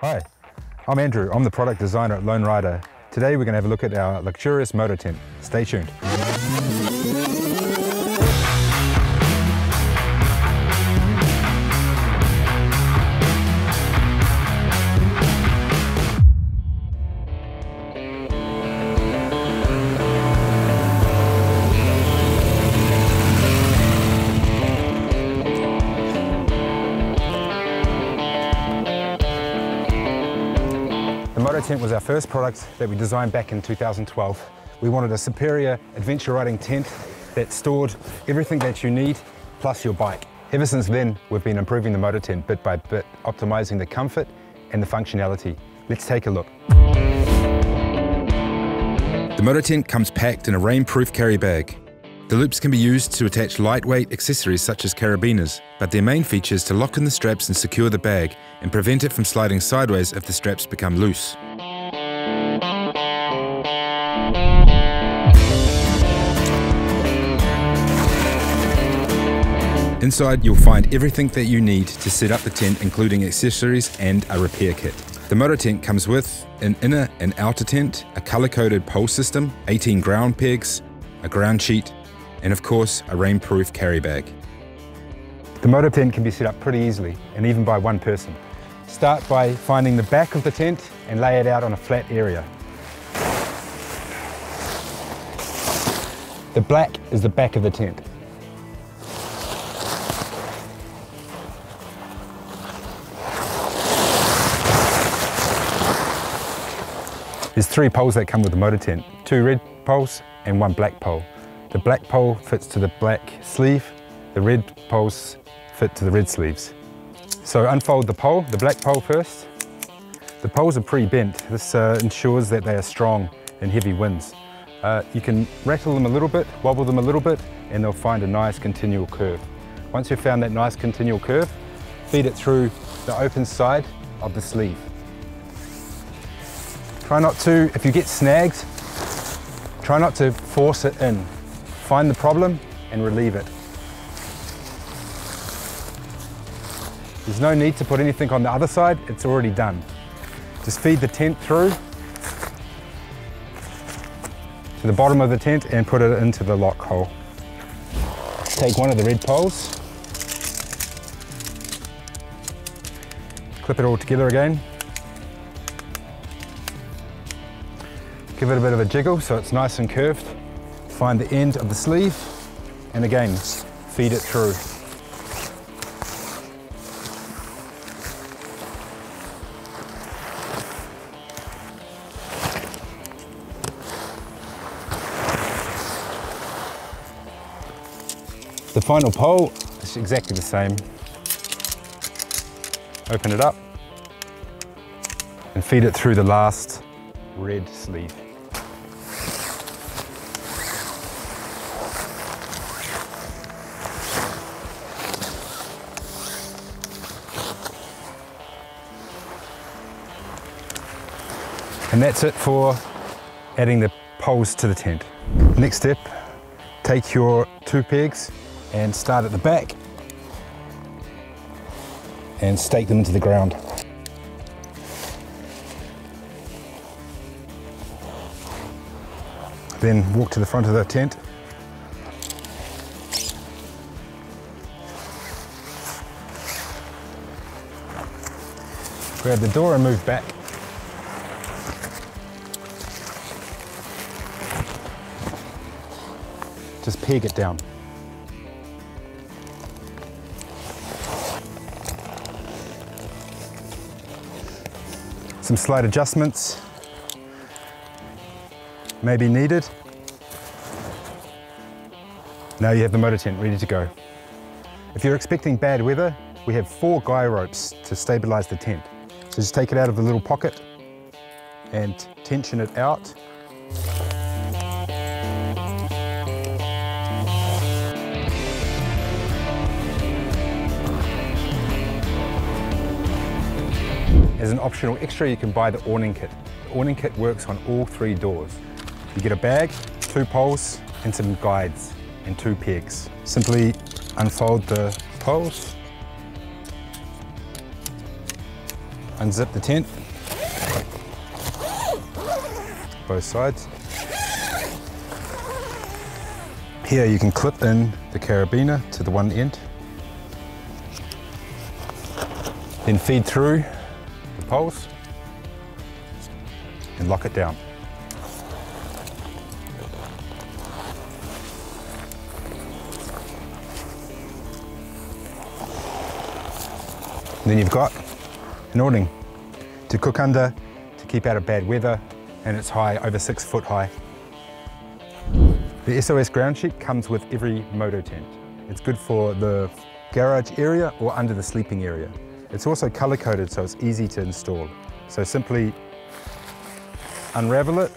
Hi, I'm Andrew. I'm the product designer at Lone Rider. Today we're going to have a look at our luxurious moto tent. Stay tuned. The MotoTent was our first product that we designed back in 2012. We wanted a superior adventure riding tent that stored everything that you need, plus your bike. Ever since then, we've been improving the MotoTent bit by bit, optimizing the comfort and the functionality. Let's take a look. The MotoTent comes packed in a rainproof carry bag. The loops can be used to attach lightweight accessories such as carabiners, but their main feature is to lock in the straps and secure the bag and prevent it from sliding sideways if the straps become loose. Inside, you'll find everything that you need to set up the tent, including accessories and a repair kit. The MotoTent comes with an inner and outer tent, a color-coded pole system, 18 ground pegs, a ground sheet, and of course, a rainproof carry bag. The MotoTent can be set up pretty easily, and even by one person. Start by finding the back of the tent and lay it out on a flat area. The black is the back of the tent. There's three poles that come with the MotoTent, two red poles and one black pole. The black pole fits to the black sleeve, the red poles fit to the red sleeves. So unfold the pole, the black pole first. The poles are pre-bent. This ensures that they are strong in heavy winds. You can rattle them a little bit, wobble them a little bit, and they'll find a nice continual curve. Once you've found that nice continual curve, feed it through the open side of the sleeve. Try not to, if you get snags, try not to force it in. Find the problem and relieve it. There's no need to put anything on the other side, it's already done. Just feed the tent through to the bottom of the tent and put it into the lock hole. Take one of the red poles, clip it all together again. Give it a bit of a jiggle so it's nice and curved. Find the end of the sleeve, and again, feed it through. The final pole is exactly the same. Open it up and feed it through the last red sleeve. And that's it for adding the poles to the tent. Next step, take your two pegs and start at the back and stake them into the ground. Then walk to the front of the tent. Grab the door and move back. Just peg it down. Some slight adjustments may be needed. Now you have the MotoTent ready to go. If you're expecting bad weather, we have 4 guy ropes to stabilize the tent. So just take it out of the little pocket and tension it out. As an optional extra, you can buy the awning kit. The awning kit works on all 3 doors. You get a bag, 2 poles, and some guides, and 2 pegs. Simply unfold the poles. Unzip the tent. Both sides. Here you can clip in the carabiner to the one end. Then feed through the poles and lock it down. And then you've got an awning to cook under, to keep out of bad weather, and it's high, over 6 foot high. The SOS ground sheet comes with every moto tent. It's good for the garage area or under the sleeping area. It's also color coded, so it's easy to install. So simply unravel it.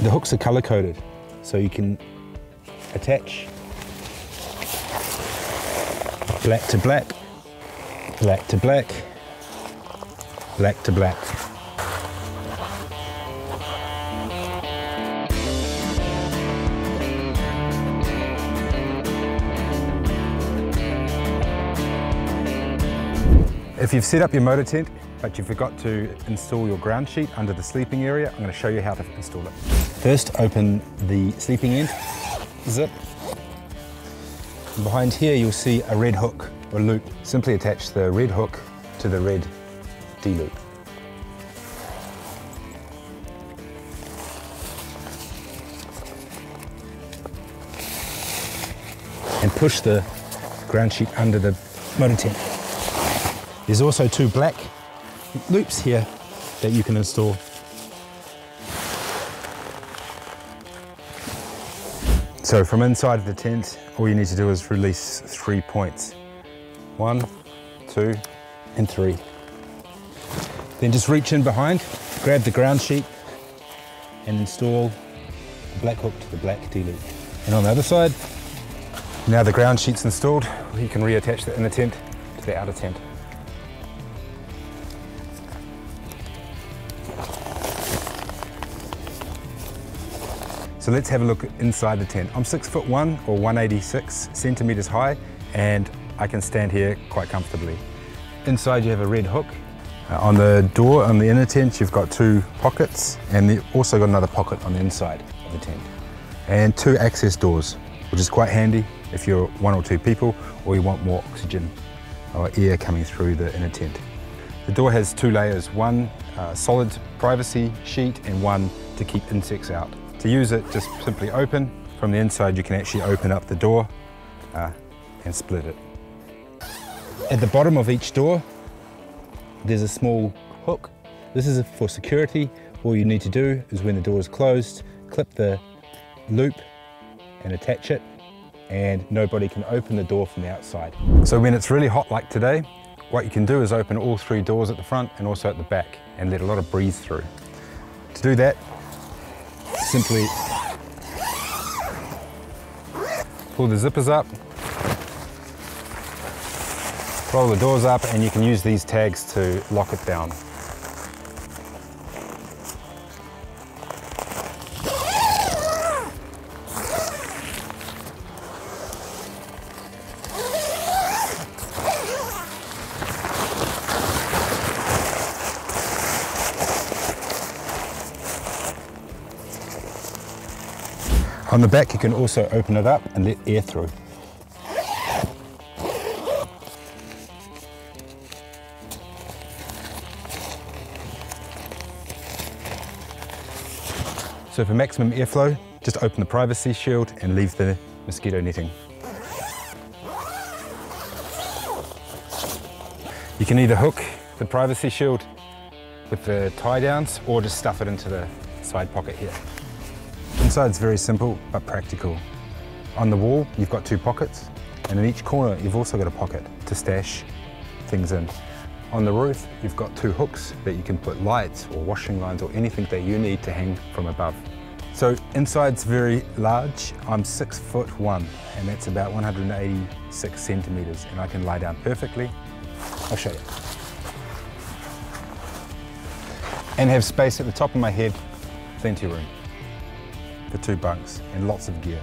The hooks are color coded, so you can attach black to black, black to black, black to black. If you've set up your moto tent, but you forgot to install your ground sheet under the sleeping area, I'm going to show you how to install it. First, open the sleeping end, zip. And behind here, you'll see a red hook or loop. Simply attach the red hook to the red D-loop. And push the ground sheet under the motor tent. There's also two black loops here that you can install. So from inside of the tent, all you need to do is release 3 points. 1, 2, and 3. Then just reach in behind, grab the ground sheet, and install the black hook to the black D-loop. And on the other side, now the ground sheet's installed, you can reattach the inner tent to the outer tent. So let's have a look inside the tent. I'm 6'1" or 186 centimeters high, and I can stand here quite comfortably. Inside you have a red hook. On the door, on the inner tent, you've got two pockets, and you've also got another pocket on the inside of the tent. And two access doors, which is quite handy if you're one or two people, or you want more oxygen or air coming through the inner tent. The door has two layers, one solid privacy sheet and one to keep insects out. To use it, just simply open. From the inside, you can actually open up the door and split it. At the bottom of each door, there's a small hook. This is for security. All you need to do is, when the door is closed, clip the loop and attach it, and nobody can open the door from the outside. So when it's really hot like today, what you can do is open all three doors at the front and also at the back and let a lot of breeze through. To do that, simply pull the zippers up, roll the doors up, and you can use these tags to lock it down. On the back, you can also open it up and let air through. So for maximum airflow, just open the privacy shield and leave the mosquito netting. You can either hook the privacy shield with the tie downs or just stuff it into the side pocket here. Inside's very simple but practical. On the wall, you've got two pockets, and in each corner, you've also got a pocket to stash things in. On the roof, you've got two hooks that you can put lights or washing lines or anything that you need to hang from above. So inside's very large. I'm 6'1", and that's about 186 centimeters, and I can lie down perfectly. I'll show you. And have space at the top of my head, plenty of room. The two bunks and lots of gear.